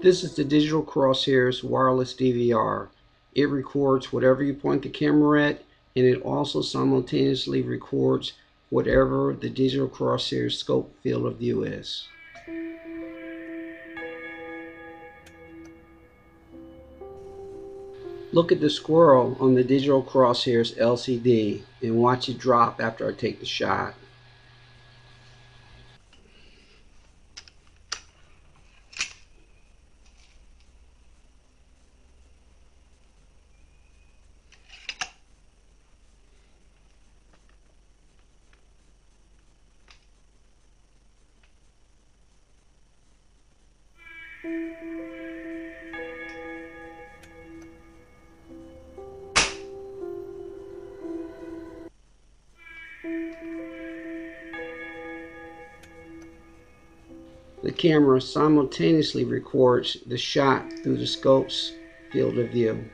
This is the Digital Crosshairs wireless DVR. It records whatever you point the camera at, and it also simultaneously records whatever the Digital Crosshairs scope field of view is. Look at the squirrel on the Digital Crosshairs LCD and watch it drop after I take the shot. The camera simultaneously records the shot through the scope's field of view.